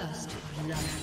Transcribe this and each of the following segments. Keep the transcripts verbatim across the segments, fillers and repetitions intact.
First love.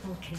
Triple kill.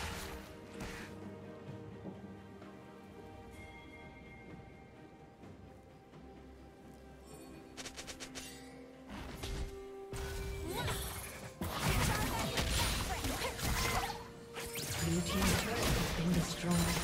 destroyed.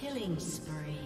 Killing spree.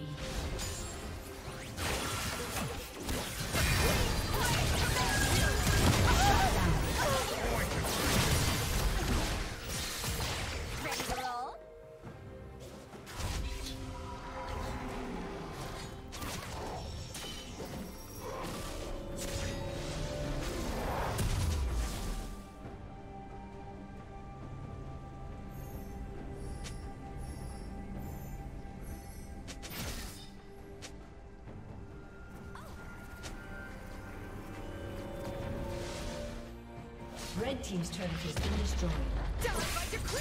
Red team's turret has been destroyed. Die by decree! Before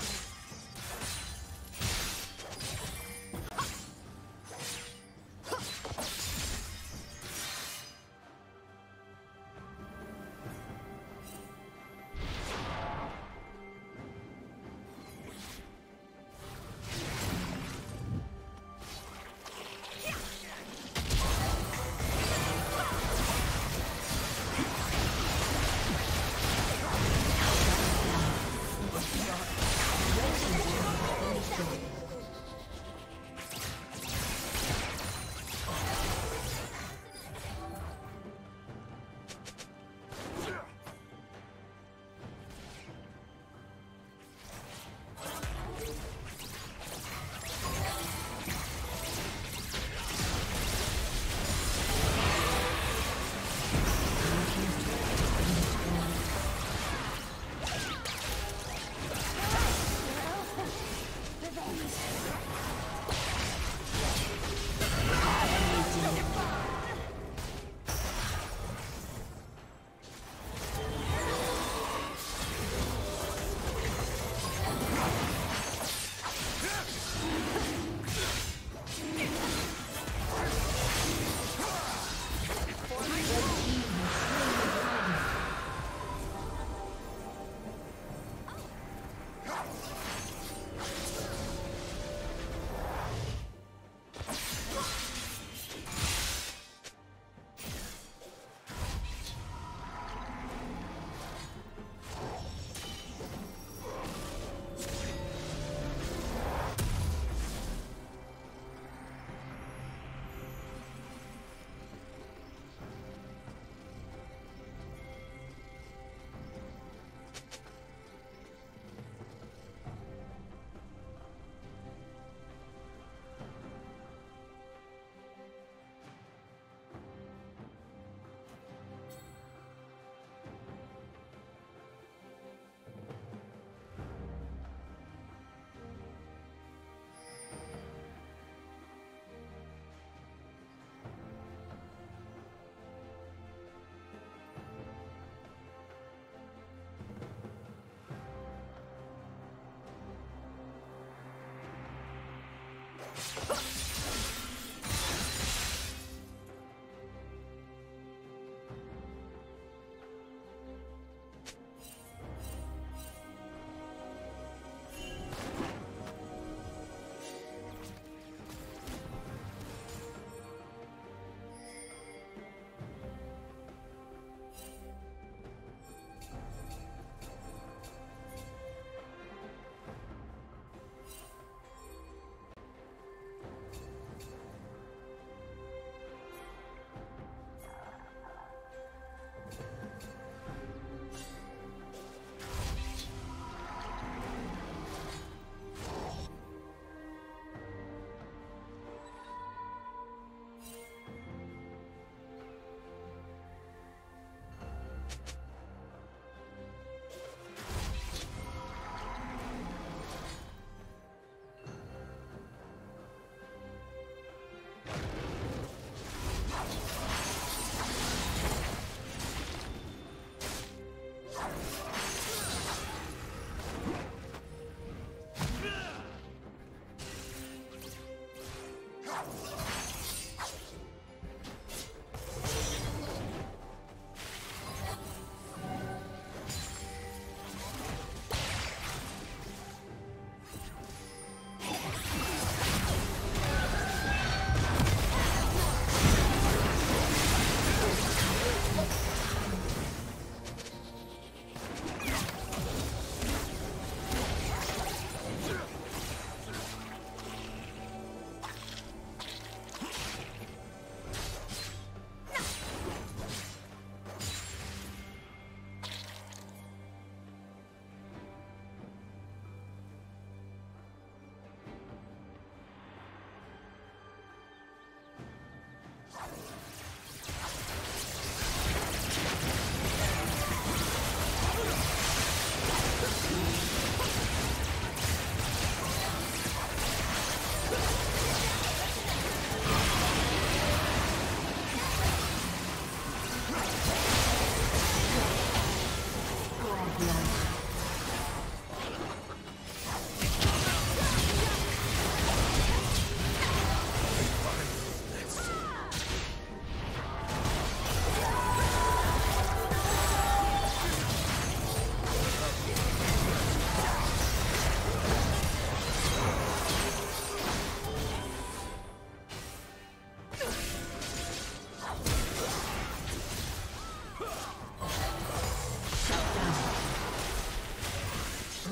me.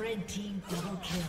Red team double kill.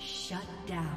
Shut down.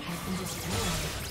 Has been destroyed.